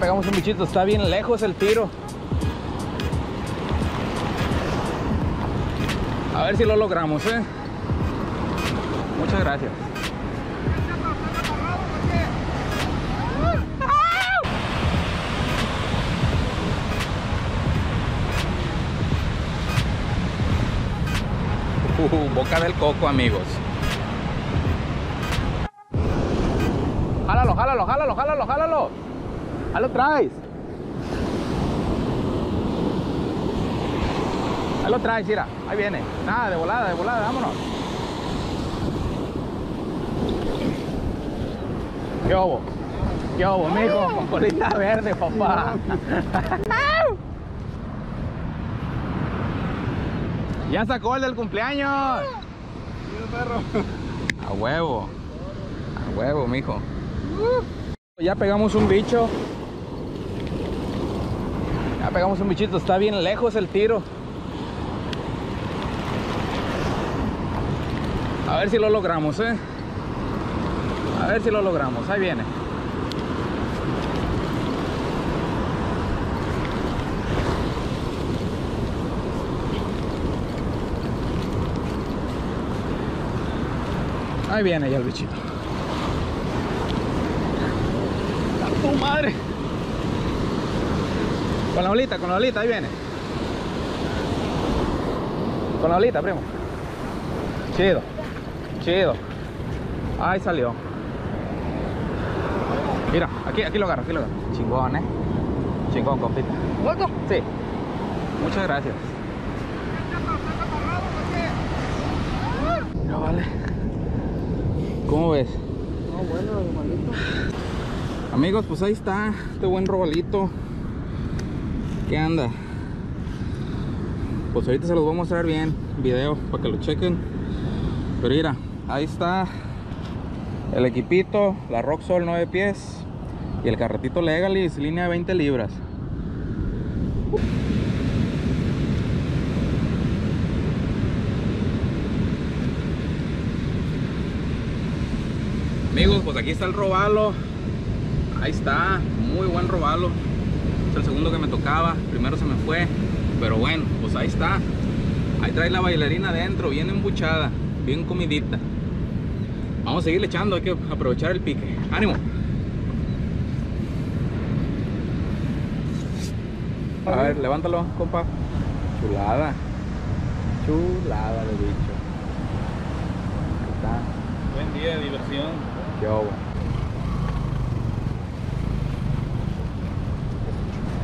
pegamos un bichito, está bien lejos el tiro. A ver si lo logramos, ¿eh? Muchas gracias. Boca del Coco, amigos. Jálalo, jálalo, jálalo, jálalo, jálalo. Ahí lo traes. Ahí lo traes, mira. Ahí viene. Nada, de volada, vámonos. ¿Qué hubo? ¿Qué hubo, mijo? Con colita verde, papá. Ya sacó el del cumpleaños. Perro. A huevo. A huevo, mijo. Ya pegamos un bicho. Ya pegamos un bichito. Está bien lejos el tiro. A ver si lo logramos, ¿eh? A ver si lo logramos. Ahí viene. Ahí viene ya el bichito. ¡A tu madre! Con la olita, ahí viene. Con la olita, primo. Chido, chido. Ahí salió. Mira, aquí lo agarro, aquí lo agarro. Chingón, ¿eh? Chingón, compita. ¿Vuelto? Sí. Muchas gracias. No vale. ¿Cómo ves? No, bueno, robalito. Amigos, pues ahí está este buen robalito. ¿Qué anda? Pues ahorita se los voy a mostrar bien video para que lo chequen. Pero mira, ahí está el equipito, la Rock Soul 9 pies y el carretito Legalis, línea de 20 libras. Amigos, pues aquí está el robalo. Ahí está, muy buen robalo. Es el segundo que me tocaba, primero se me fue. Pero bueno, pues ahí está. Ahí trae la bailarina adentro, bien embuchada, bien comidita. Vamos a seguirle echando, hay que aprovechar el pique. ¡Ánimo! A ver, levántalo, compa. Chulada. Chulada de bicho. Ahí está. Buen día de diversión. Yo.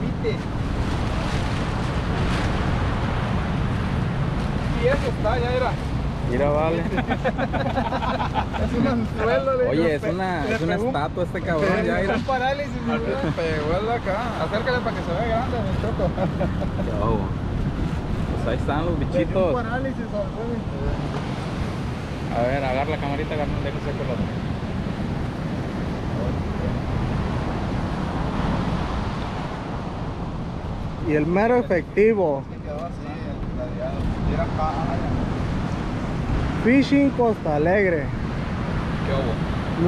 ¿Viste? Y eso está, ya era. Mira, vale. Es un anzuelo. Oye, es una estatua este cabrón. Ya era. Parálisis, pegó acá. Acércale para que se vea grande, me choco. Yo. Pues ahí están los bichitos. Parálisis, a ver, agarra la camarita, agarra un dejo seco los. Y el mero efectivo. Fishing Costalegre. ¿Qué hubo?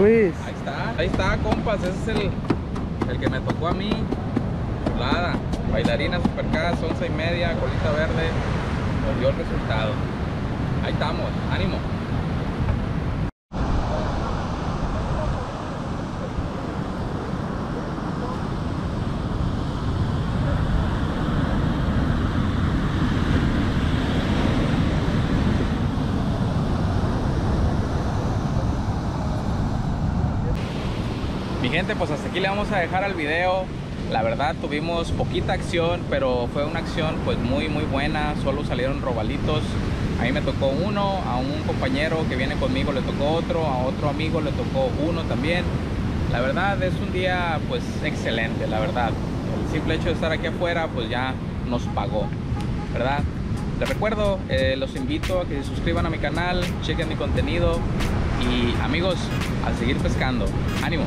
Luis. Ahí está, compas. Ese es el que me tocó a mí. Chulada. Bailarina supercas, 11:30, colita verde. Nos dio el resultado. Ahí estamos. Ánimo. Mi gente, pues hasta aquí le vamos a dejar al video. La verdad tuvimos poquita acción, pero fue una acción pues muy buena. Solo salieron robalitos. A mí me tocó uno, a un compañero que viene conmigo le tocó otro, a otro amigo le tocó uno también. La verdad es un día pues excelente, la verdad. El simple hecho de estar aquí afuera pues ya nos pagó, ¿verdad? Les recuerdo, los invito a que se suscriban a mi canal, chequen mi contenido y amigos, a seguir pescando. ¡Ánimo!